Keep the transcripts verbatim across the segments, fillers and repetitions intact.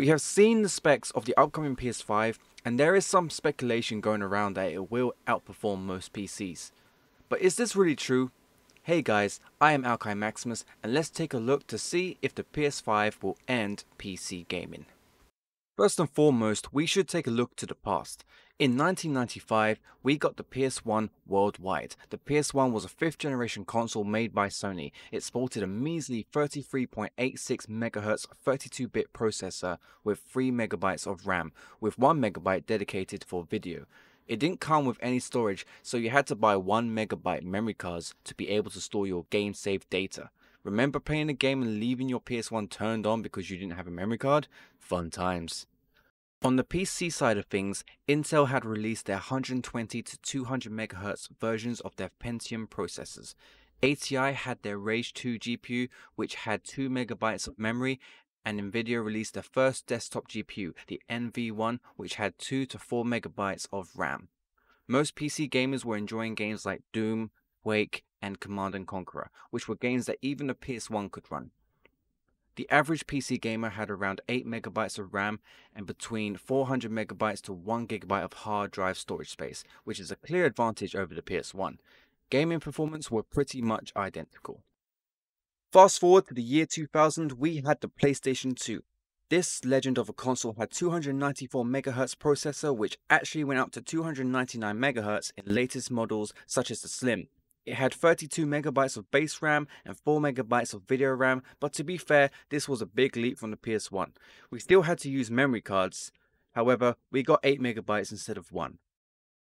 We have seen the specs of the upcoming P S five, and there is some speculation going around that it will outperform most P Cs. But is this really true? Hey guys, I am AlKaiMaximus, and let's take a look to see if the P S five will end P C gaming. First and foremost, we should take a look to the past. In nineteen ninety-five, we got the P S one worldwide. The P S one was a fifth generation console made by Sony. It sported a measly thirty-three point eight six megahertz thirty-two bit processor with three megabytes of RAM, with one megabyte dedicated for video. It didn't come with any storage, so you had to buy one megabyte memory cards to be able to store your game saved data. Remember playing a game and leaving your P S one turned on because you didn't have a memory card? Fun times. On the P C side of things, Intel had released their one twenty to two hundred megahertz versions of their Pentium processors. A T I had their Rage two G P U, which had two megabytes of memory, and Nvidia released their first desktop G P U, the N V one, which had two to four megabytes of RAM. Most P C gamers were enjoying games like Doom, Quake, and Command and Conqueror, which were games that even the P S one could run. The average P C gamer had around eight megabytes of RAM and between four hundred megabytes to one gigabyte of hard drive storage space, which is a clear advantage over the P S one. Gaming performance were pretty much identical. Fast forward to the year two thousand, we had the PlayStation two. This legend of a console had two hundred ninety-four megahertz processor, which actually went up to two hundred ninety-nine megahertz in latest models such as the Slim. It had thirty-two megabytes of base RAM and four megabytes of video RAM, but to be fair, this was a big leap from the P S one. We still had to use memory cards, however, we got eight megabytes instead of one.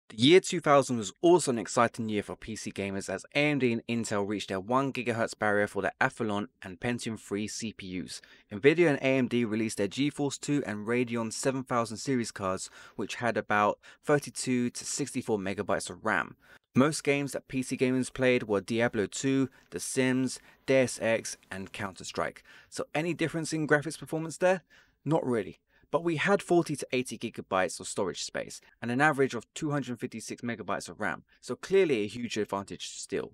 The year two thousand was also an exciting year for P C gamers as A M D and Intel reached their one gigahertz barrier for their Athlon and Pentium three C P Us. Nvidia and A M D released their GeForce two and Radeon seven thousand series cards, which had about thirty-two to sixty-four megabytes of RAM. Most games that P C gamers played were Diablo two, The Sims, Deus Ex, and Counter Strike. So any difference in graphics performance there? Not really. But we had forty to eighty gigabytes of storage space and an average of two hundred fifty-six megabytes of RAM. So clearly a huge advantage still.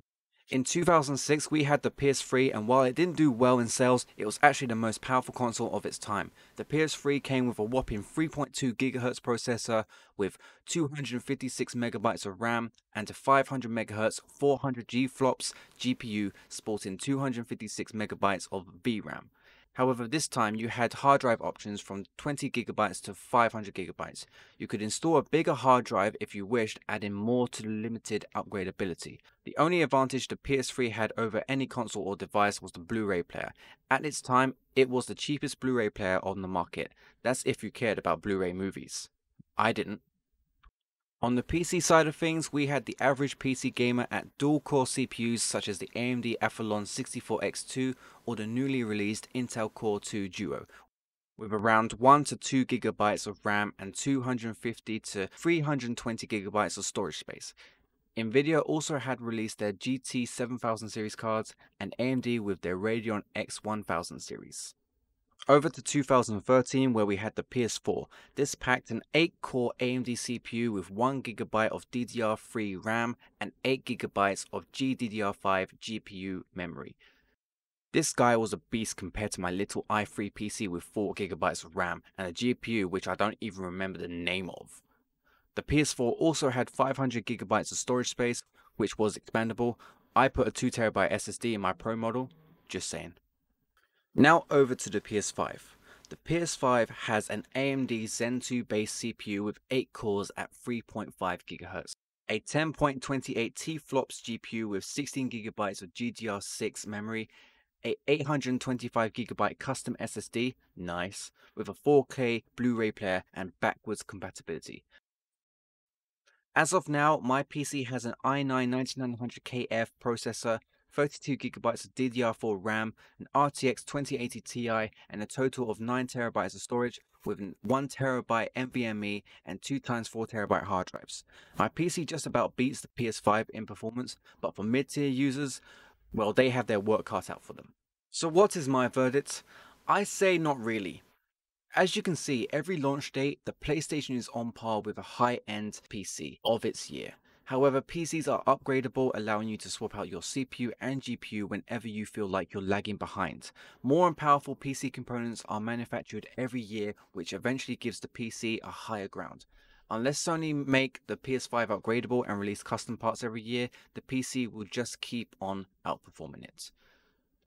In two thousand six, we had the P S three, and while it didn't do well in sales, it was actually the most powerful console of its time. The P S three came with a whopping three point two gigahertz processor with two hundred fifty-six megabytes of RAM and a five hundred megahertz four hundred G flops G P U sporting two hundred fifty-six megabytes of V RAM. However, this time you had hard drive options from twenty gigabytes to five hundred gigabytes. You could install a bigger hard drive if you wished, adding more to the limited upgradability. The only advantage the P S three had over any console or device was the Blu-ray player. At its time, it was the cheapest Blu-ray player on the market. That's if you cared about Blu-ray movies. I didn't. On the P C side of things, we had the average P C gamer at dual-core C P Us such as the A M D Athlon sixty-four X two or the newly released Intel Core two Duo, with around one to two gigabytes of RAM and two hundred fifty to three hundred twenty gigabytes of storage space. Nvidia also had released their G T seven thousand series cards and A M D with their Radeon X one thousand series. Over to two thousand thirteen, where we had the P S four. This packed an eight core A M D C P U with one gigabyte of D D R three RAM and eight gigabytes of G D D R five G P U memory. This guy was a beast compared to my little i three P C with four gigabytes of RAM and a G P U which I don't even remember the name of. The P S four also had five hundred gigabytes of storage space, which was expandable. I put a two terabyte S S D in my Pro model, just saying. Now over to the P S five. The P S five has an A M D Zen two based C P U with eight cores at three point five gigahertz, a ten point two eight T flops G P U with sixteen gigabytes of G D D R six memory, a eight hundred twenty-five gigabyte custom S S D, nice, with a four K Blu-ray player and backwards compatibility. As of now, my P C has an i nine ninety-nine hundred K F processor, thirty-two gigabytes of D D R four RAM, an R T X twenty eighty Ti, and a total of nine terabytes of storage with an one terabyte NVMe and two times four terabyte hard drives. My P C just about beats the P S five in performance, but for mid-tier users, well, they have their work cut out for them. So what is my verdict? I say not really. As you can see, every launch date, the PlayStation is on par with a high-end P C of its year. However, P Cs are upgradable, allowing you to swap out your C P U and G P U whenever you feel like you're lagging behind. More and powerful P C components are manufactured every year, which eventually gives the P C a higher ground. Unless Sony make the P S five upgradable and release custom parts every year, the P C will just keep on outperforming it.